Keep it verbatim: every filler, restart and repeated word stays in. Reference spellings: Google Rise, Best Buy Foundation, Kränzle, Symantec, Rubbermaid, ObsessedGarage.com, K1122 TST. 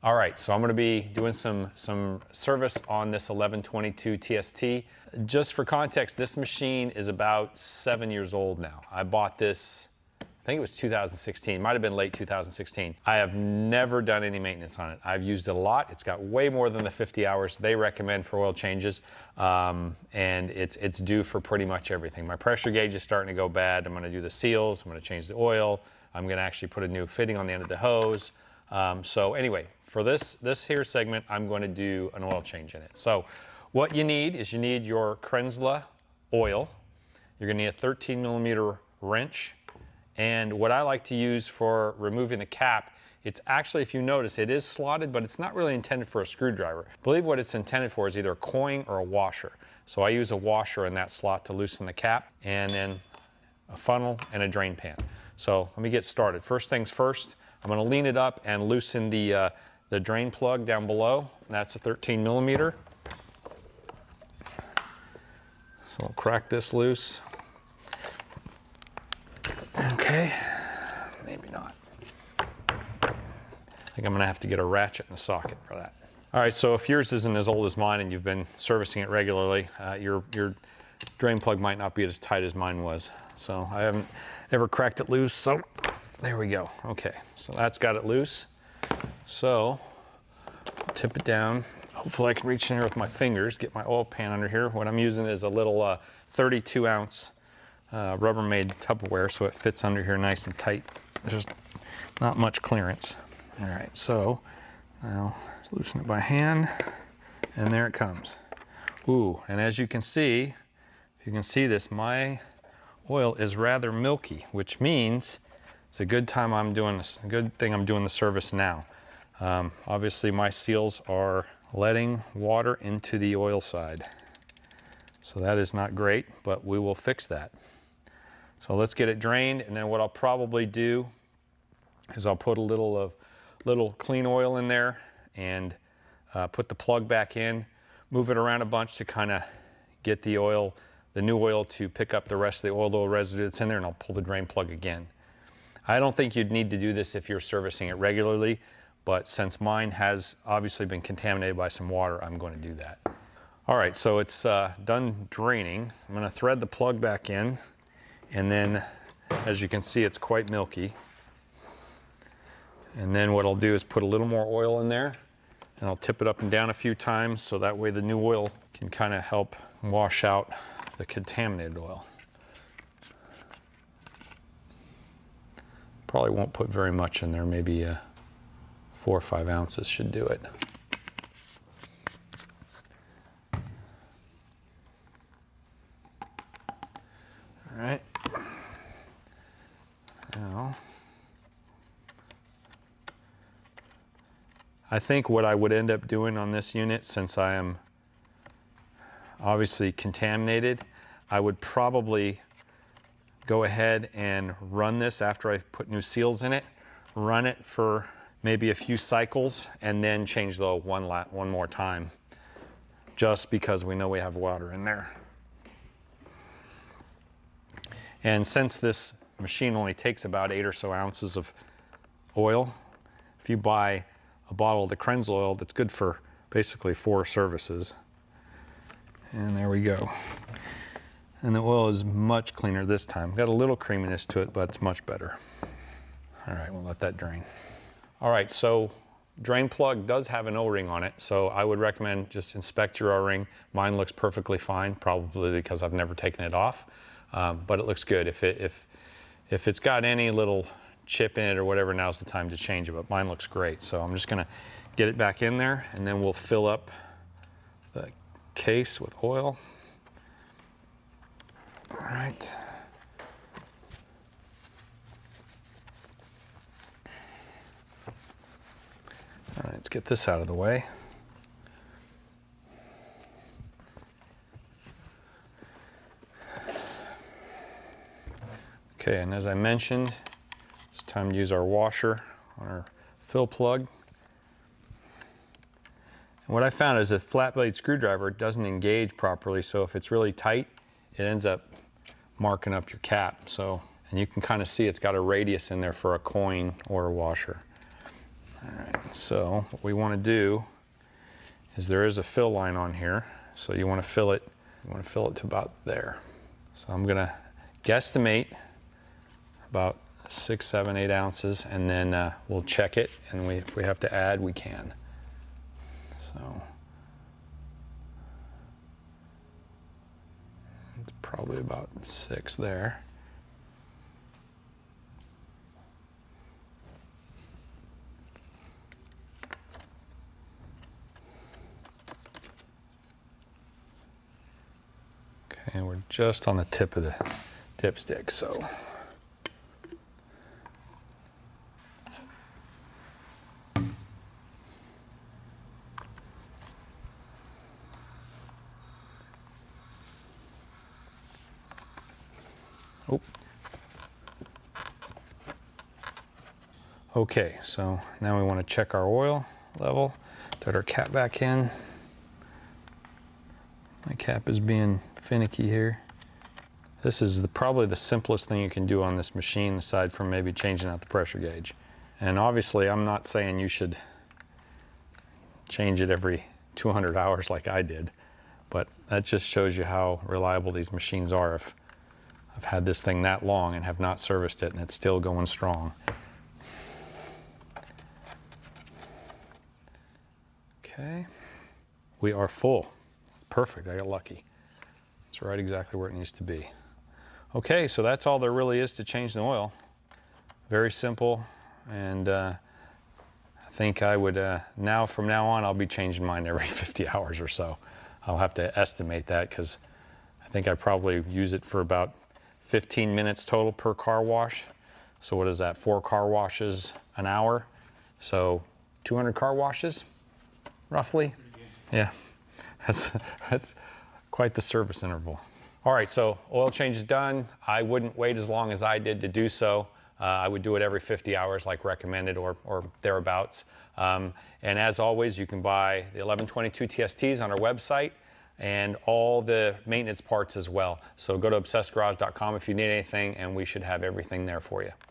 All right, so I'm gonna be doing some, some service on this eleven twenty-two T S T. Just for context, this machine is about seven years old now. I bought this, I think it was two thousand sixteen, might have been late two thousand sixteen. I have never done any maintenance on it. I've used it a lot. It's got way more than the fifty hours they recommend for oil changes, um, and it's, it's due for pretty much everything. My pressure gauge is starting to go bad. I'm gonna do the seals, I'm gonna change the oil, I'm gonna actually put a new fitting on the end of the hose. Um, so anyway, for this, this here segment, I'm going to do an oil change in it. So what you need is you need your Kränzle oil. You're going to need a thirteen millimeter wrench. And what I like to use for removing the cap, it's actually, if you notice, it is slotted, but it's not really intended for a screwdriver. I believe what it's intended for is either a coin or a washer. So I use a washer in that slot to loosen the cap, and then a funnel and a drain pan. So let me get started. First things first. I'm going to lean it up and loosen the, uh, the drain plug down below. That's a thirteen millimeter. So I'll crack this loose. Okay, maybe not. I think I'm going to have to get a ratchet and a socket for that. All right, so if yours isn't as old as mine and you've been servicing it regularly, uh, your, your drain plug might not be as tight as mine was. So I haven't ever cracked it loose. So. There we go. Okay, so that's got it loose. So tip it down. Hopefully I can reach in here with my fingers, get my oil pan under here. What I'm using is a little uh, thirty-two ounce uh, Rubbermaid Tupperware, so it fits under here nice and tight. There's just not much clearance. All right, so now loosen it by hand, and there it comes. Ooh, and as you can see, if you can see this, my oil is rather milky, which means it's a good time I'm doing this. A good thing I'm doing the service now. Um, obviously, my seals are letting water into the oil side, so that is not great, but we will fix that. So let's get it drained, and then what I'll probably do is I'll put a little of little clean oil in there and uh, put the plug back in, move it around a bunch to kind of get the oil, the new oil, to pick up the rest of the oil, oil residue that's in there, and I'll pull the drain plug again. I don't think you'd need to do this if you're servicing it regularly, but since mine has obviously been contaminated by some water, I'm going to do that. All right, so it's uh, done draining. I'm going to thread the plug back in, and then as you can see, it's quite milky. And then what I'll do is put a little more oil in there, and I'll tip it up and down a few times so that way the new oil can kind of help wash out the contaminated oil. Probably won't put very much in there, maybe uh, four or five ounces should do it. All right. Now, I think what I would end up doing on this unit, since I am obviously contaminated, I would probably go ahead and run this after I put new seals in it, run it for maybe a few cycles, and then change the oil one, lap, one more time, just because we know we have water in there. And since this machine only takes about eight or so ounces of oil, if you buy a bottle of the Kränzle oil, that's good for basically four services. And there we go. And the oil is much cleaner this time. Got a little creaminess to it, but it's much better. All right, we'll let that drain. All right, so drain plug does have an O-ring on it, so I would recommend just inspect your O-ring. Mine looks perfectly fine, probably because I've never taken it off, um, but it looks good. If, it, if, if it's got any little chip in it or whatever, now's the time to change it, but mine looks great. So I'm just gonna get it back in there, and then we'll fill up the case with oil. All right. All right, let's get this out of the way. Okay, and as I mentioned, it's time to use our washer on our fill plug. And what I found is a flat blade screwdriver doesn't engage properly, so if it's really tight, it ends up marking up your cap. So, and you can kind of see it's got a radius in there for a coin or a washer. Alright, so what we want to do is there is a fill line on here, so you want to fill it, you want to fill it to about there. So I'm going to guesstimate about six, seven, eight ounces, and then uh, we'll check it, and we, if we have to add, we can. So it's probably about six there. Okay, we're just on the tip of the dipstick, so. Oh. Okay, so now we want to check our oil level, put our cap back in. My cap is being finicky here. This is the, probably the simplest thing you can do on this machine, aside from maybe changing out the pressure gauge. And obviously I'm not saying you should change it every two hundred hours like I did, but that just shows you how reliable these machines are. If I've had this thing that long and have not serviced it, and it's still going strong. Okay, we are full. Perfect, I got lucky. It's right exactly where it needs to be. Okay, so that's all there really is to change the oil. Very simple, and uh, I think I would, uh, now from now on, I'll be changing mine every fifty hours or so. I'll have to estimate that, because I think I probably use it for about fifteen minutes total per car wash. So what is that, four car washes an hour? So two hundred car washes, roughly, yeah. That's, that's quite the service interval. All right, so oil change is done. I wouldn't wait as long as I did to do so. Uh, I would do it every fifty hours like recommended, or, or thereabouts. Um, and as always, you can buy the eleven twenty-two T S Ts on our website and all the maintenance parts as well. So go to obsessed garage dot com if you need anything, and we should have everything there for you.